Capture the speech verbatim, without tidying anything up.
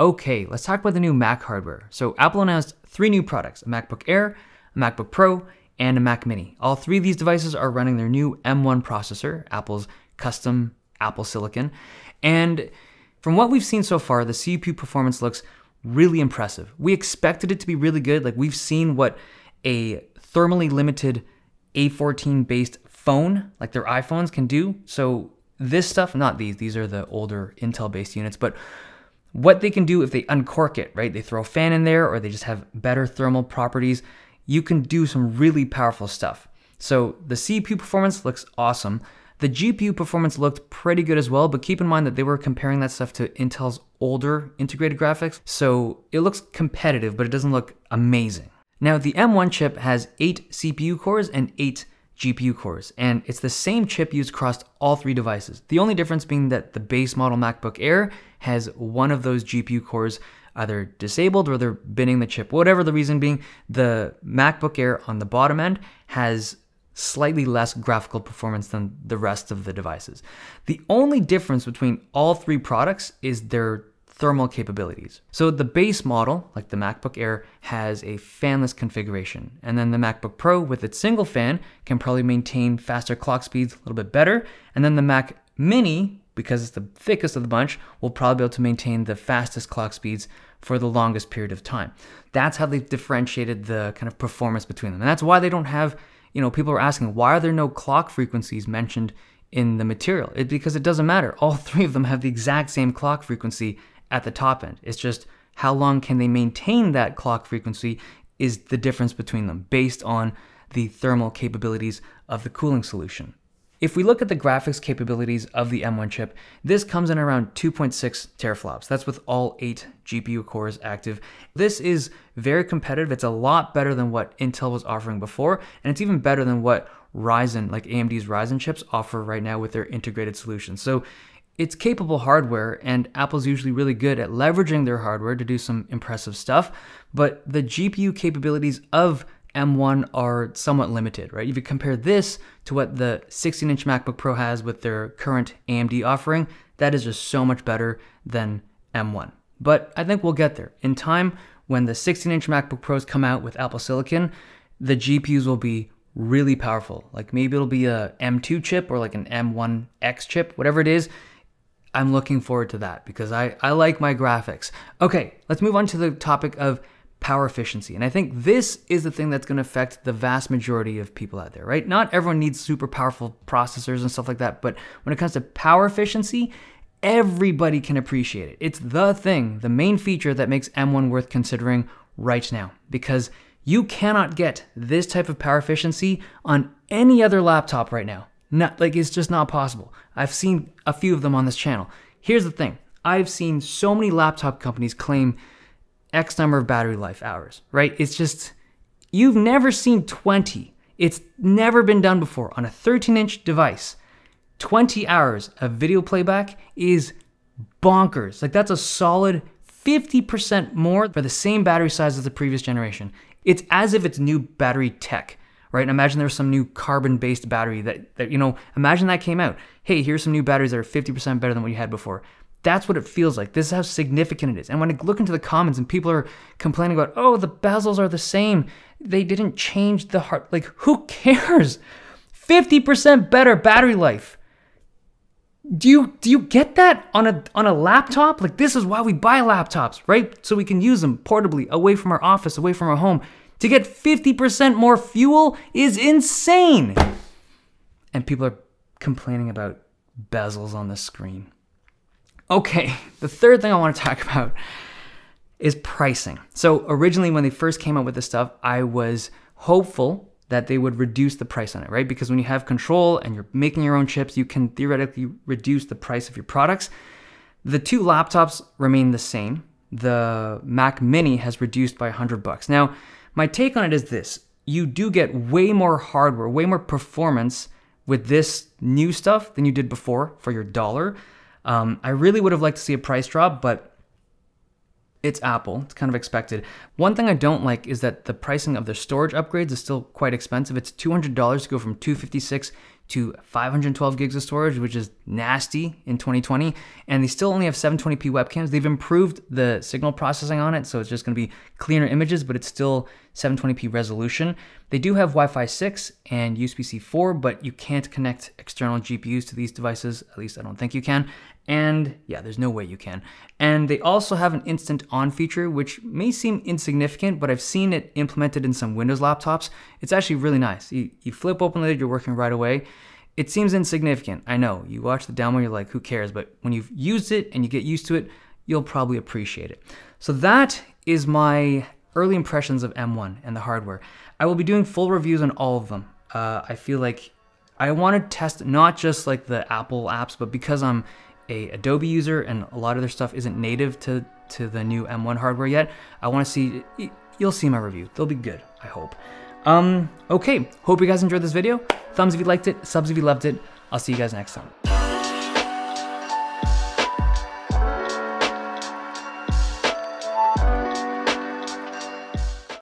Okay, let's talk about the new Mac hardware. So Apple announced three new products, a MacBook Air, a MacBook Pro, and a Mac Mini. All three of these devices are running their new M one processor, Apple's custom Apple Silicon. And from what we've seen so far, the C P U performance looks really impressive. We expected it to be really good. Like, we've seen what a thermally limited A fourteen based phone, like their iPhones, can do. So this stuff, not these, these are the older Intel based units, but what they can do if they uncork it, right? They throw a fan in there, or they just have better thermal properties. You can do some really powerful stuff. So the C P U performance looks awesome. The G P U performance looked pretty good as well, but keep in mind that they were comparing that stuff to Intel's older integrated graphics. So it looks competitive, but it doesn't look amazing. Now the M one chip has eight C P U cores and eight G P U cores, and it's the same chip used across all three devices. The only difference being that the base model MacBook Air has one of those G P U cores either disabled or they're binning the chip. Whatever the reason being, the MacBook Air on the bottom end has slightly less graphical performance than the rest of the devices. The only difference between all three products is their thermal capabilities. So the base model, like the MacBook Air, has a fanless configuration. And then the MacBook Pro with its single fan can probably maintain faster clock speeds a little bit better. And then the Mac Mini, because it's the thickest of the bunch, will probably be able to maintain the fastest clock speeds for the longest period of time. That's how they've differentiated the kind of performance between them. And that's why they don't have, you know, people are asking, why are there no clock frequencies mentioned in the material? It's because it doesn't matter. All three of them have the exact same clock frequency at the top end. It's just how long can they maintain that clock frequency is the difference between them based on the thermal capabilities of the cooling solution. If we look at the graphics capabilities of the M one chip, this comes in around two point six teraflops. That's with all eight G P U cores active. This is very competitive. It's a lot better than what Intel was offering before, and it's even better than what Ryzen, like A M D's Ryzen chips, offer right now with their integrated solutions. So it's capable hardware, and Apple's usually really good at leveraging their hardware to do some impressive stuff, but the G P U capabilities of M one are somewhat limited, right? If you compare this to what the sixteen inch MacBook Pro has with their current A M D offering, that is just so much better than M one. But I think we'll get there. In time, when the sixteen inch MacBook Pros come out with Apple Silicon, the G P Us will be really powerful. Like, maybe it'll be a M two chip or like an M one X chip, whatever it is. I'm looking forward to that because I, I like my graphics. Okay, let's move on to the topic of power efficiency. And I think this is the thing that's gonna affect the vast majority of people out there, right? Not everyone needs super powerful processors and stuff like that, but when it comes to power efficiency, everybody can appreciate it. It's the thing, the main feature that makes M one worth considering right now, because you cannot get this type of power efficiency on any other laptop right now. Not, like, it's just not possible. I've seen a few of them on this channel. Here's the thing. I've seen so many laptop companies claim X number of battery life hours, right? It's just, you've never seen twenty. It's never been done before on a thirteen inch device. twenty hours of video playback is bonkers. Like, that's a solid fifty percent more for the same battery size as the previous generation. It's as if it's new battery tech. Right? And imagine there's some new carbon-based battery that, that, you know, imagine that came out. Hey, here's some new batteries that are fifty percent better than what you had before. That's what it feels like. This is how significant it is. And when I look into the comments and people are complaining about, oh, the bezels are the same. They didn't change the hard, like, who cares? fifty percent better battery life. Do you, do you get that on a, on a laptop? Like, this is why we buy laptops, right? So we can use them portably, away from our office, away from our home. To get fifty percent more fuel is insane. And people are complaining about bezels on the screen. Okay, the third thing I want to talk about is pricing. So originally when they first came out with this stuff, I was hopeful that they would reduce the price on it, right? Because when you have control and you're making your own chips, you can theoretically reduce the price of your products. The two laptops remain the same. The Mac Mini has reduced by a hundred bucks. Now, my take on it is this. You do get way more hardware, way more performance with this new stuff than you did before for your dollar. Um, I really would have liked to see a price drop, but it's Apple, it's kind of expected. One thing I don't like is that the pricing of their storage upgrades is still quite expensive. It's two hundred dollars to go from two fifty-six to five hundred twelve gigs of storage, which is nasty in twenty twenty. And they still only have seven twenty p webcams. They've improved the signal processing on it, so it's just gonna be cleaner images, but it's still seven twenty p resolution. They do have Wi-Fi six and U S B C four, but you can't connect external G P Us to these devices. At least I don't think you can. And yeah, there's no way you can. And they also have an instant on feature, which may seem insignificant, but I've seen it implemented in some Windows laptops. It's actually really nice. You, you flip open the lid, you're working right away. It seems insignificant, I know. You watch the demo, you're like, who cares? But when you've used it and you get used to it, you'll probably appreciate it. So that is my early impressions of M one and the hardware. I will be doing full reviews on all of them. Uh, I feel like I want to test not just like the Apple apps, but because I'm a Adobe user and a lot of their stuff isn't native to, to the new M one hardware yet, I want to see, you'll see my review. They'll be good, I hope. Um, okay, hope you guys enjoyed this video. Thumbs if you liked it, subs if you loved it. I'll see you guys next time.